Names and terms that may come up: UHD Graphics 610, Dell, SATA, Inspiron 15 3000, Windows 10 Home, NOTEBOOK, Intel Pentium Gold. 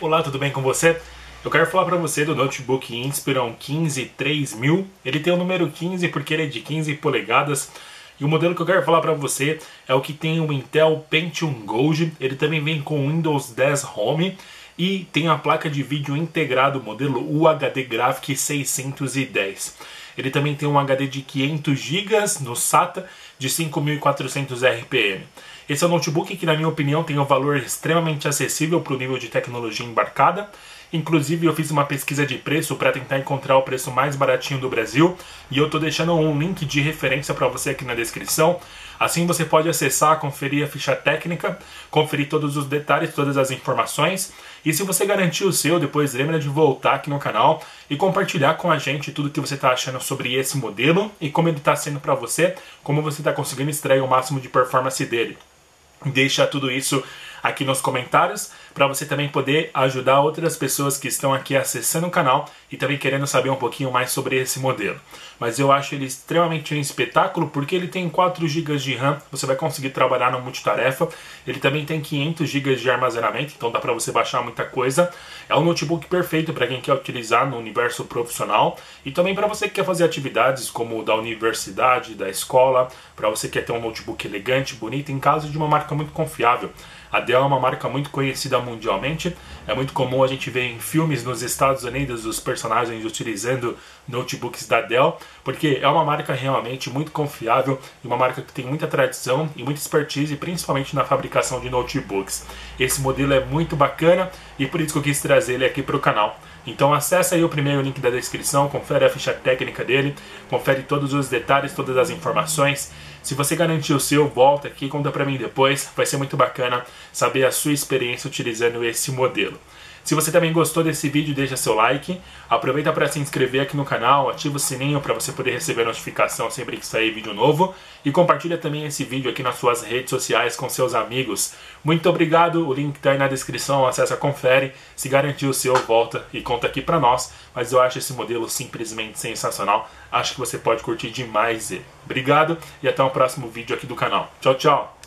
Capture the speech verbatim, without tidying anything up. Olá, tudo bem com você? Eu quero falar para você do notebook Inspiron quinze três mil. Ele tem o número quinze porque ele é de quinze polegadas. E o modelo que eu quero falar para você é o que tem o Intel Pentium Gold. Ele também vem com Windows dez Home e tem a placa de vídeo integrado modelo U H D Graphics seiscentos e dez. Ele também tem um H D de quinhentos gigas no SATA de cinco mil e quatrocentos R P M. Esse é um notebook que, na minha opinião, tem um valor extremamente acessível para o nível de tecnologia embarcada. Inclusive, eu fiz uma pesquisa de preço para tentar encontrar o preço mais baratinho do Brasil, e eu estou deixando um link de referência para você aqui na descrição. Assim você pode acessar, conferir a ficha técnica, conferir todos os detalhes, todas as informações. E se você garantir o seu, depois lembra de voltar aqui no canal e compartilhar com a gente tudo que você está achando sobre esse modelo e como ele está sendo para você, como você está conseguindo extrair o máximo de performance dele. Deixa tudo isso aqui nos comentários para você também poder ajudar outras pessoas que estão aqui acessando o canal e também querendo saber um pouquinho mais sobre esse modelo. Mas eu acho ele extremamente um espetáculo porque ele tem quatro gigas de RAM, você vai conseguir trabalhar no multitarefa. Ele também tem quinhentos gigas de armazenamento, então dá para você baixar muita coisa. É um notebook perfeito para quem quer utilizar no universo profissional e também para você que quer fazer atividades como da universidade, da escola, para você que quer ter um notebook elegante, bonito, em caso de uma marca muito confiável. A Dell é uma marca muito conhecida mundialmente, é muito comum a gente ver em filmes nos Estados Unidos os personagens utilizando notebooks da Dell, porque é uma marca realmente muito confiável, uma marca que tem muita tradição e muita expertise, principalmente na fabricação de notebooks. Esse modelo é muito bacana e por isso que eu quis trazer ele aqui para o canal. Então acessa aí o primeiro link da descrição, confere a ficha técnica dele, confere todos os detalhes, todas as informações. Se você garantir o seu, volta aqui, conta pra mim depois, vai ser muito bacana saber a sua experiência utilizando esse modelo. Se você também gostou desse vídeo, deixa seu like, aproveita para se inscrever aqui no canal, ativa o sininho para você poder receber notificação sempre que sair vídeo novo e compartilha também esse vídeo aqui nas suas redes sociais com seus amigos. Muito obrigado, o link está aí na descrição, acessa, confere, se garantir o seu, volta e conta aqui para nós, mas eu acho esse modelo simplesmente sensacional, acho que você pode curtir demais ele. Obrigado e até o próximo vídeo aqui do canal. Tchau, tchau!